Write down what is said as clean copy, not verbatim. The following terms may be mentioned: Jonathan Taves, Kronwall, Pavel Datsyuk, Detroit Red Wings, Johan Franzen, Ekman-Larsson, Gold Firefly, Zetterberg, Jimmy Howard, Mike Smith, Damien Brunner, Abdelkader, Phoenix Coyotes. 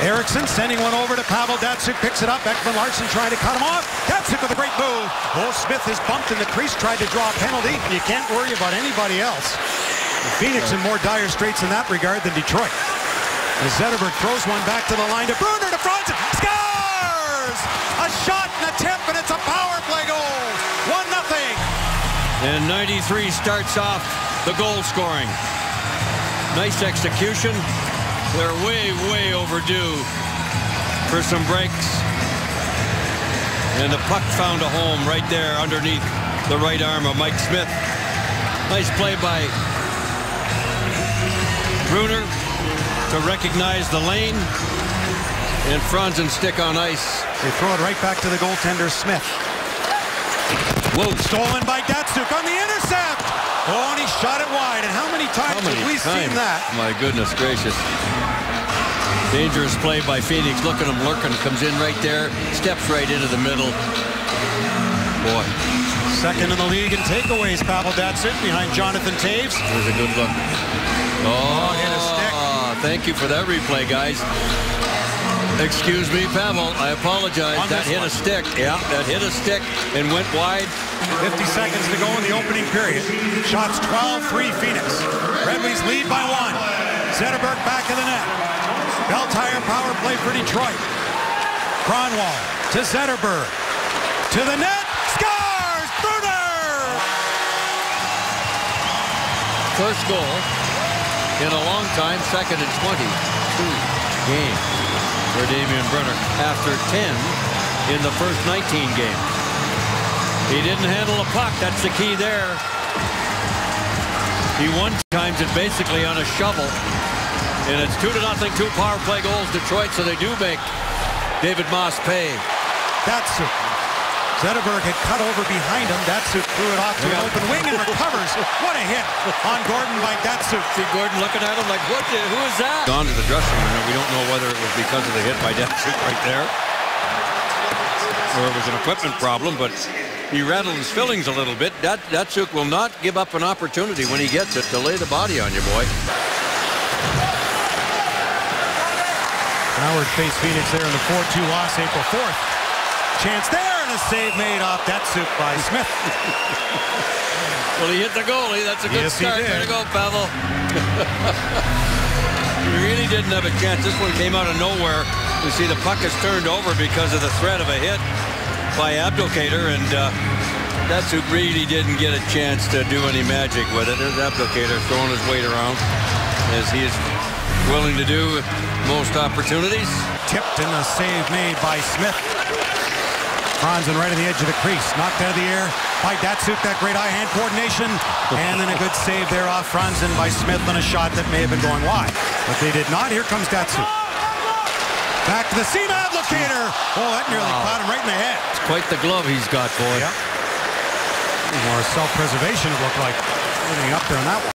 Eriksson sending one over to Pavel Datsyuk, picks it up. Ekman-Larsson trying to cut him off. Datsyuk with a great move. Oh, Smith is bumped in the crease, tried to draw a penalty. You can't worry about anybody else. Phoenix in more dire straits in that regard than Detroit. As Zetterberg throws one back to the line to Brunner, to Franzen, scores! A shot and a tip, and it's a power play goal. 1-0. And 93 starts off the goal scoring. Nice execution. They're way, way overdue for some breaks. And the puck found a home right there underneath the right arm of Mike Smith. Nice play by Brunner to recognize the lane, and Franzen stick on ice. They throw it right back to the goaltender, Smith. Whoa. Stolen by Datsyuk on the intercept. Oh, and he shot it wide. And how many times have we seen that? My goodness gracious. Dangerous play by Phoenix. Look at him lurking. Comes in right there. Steps right into the middle. Boy. Second in the league in takeaways, Pavel Datsyuk, behind Jonathan Taves. There's a good look. Oh, hit a stick. Thank you for that replay, guys. Excuse me, Pavel. I apologize. That hit a stick. Yeah, that hit a stick and went wide. 50 seconds to go in the opening period. Shots 12-3 Phoenix. Red Wings lead by 1. Zetterberg back in the net. Beltire power play for Detroit. Kronwall to Zetterberg. To the net. Scores! Brunner! First goal in a long time, second and 22 game for Damien Brunner after 10 in the first 19 games. He didn't handle the puck. That's the key there. He won times it basically on a shovel. And it's 2-0, 2 power play goals, Detroit, so they do make David Moss pay. Datsyuk. Zetterberg had cut over behind him. Datsyuk threw it off to an open wing and recovers. What a hit on Gordon by Datsyuk. See Gordon looking at him like, what? Who is that? Gone to the dressing room, and we don't know whether it was because of the hit by Datsyuk right there, or it was an equipment problem, but he rattled his fillings a little bit. Datsyuk will not give up an opportunity when he gets it to lay the body on you, boy. Howard faced Phoenix there in the 4-2 loss April 4th. Chance there. A save made off Datsyuk by Smith. Well, he hit the goalie. That's a good start. There you go, Pavel. He really didn't have a chance. This one came out of nowhere. You see the puck is turned over because of the threat of a hit by Abdelkader, and Datsyuk really didn't get a chance to do any magic with it. There's Abdelkader throwing his weight around as he is willing to do most opportunities. Tipped and a save made by Smith. Franzen right on the edge of the crease, knocked out of the air by Datsyuk. That great eye-hand coordination, and then a good save there off Franzen by Smith on a shot that may have been going wide, but they did not. Here comes Datsyuk. Back to the seam, Abdelkader. Oh, that nearly caught him right in the head. It's quite the glove he's got, boy. Yep. More self-preservation, it looked like. Getting up there on that one.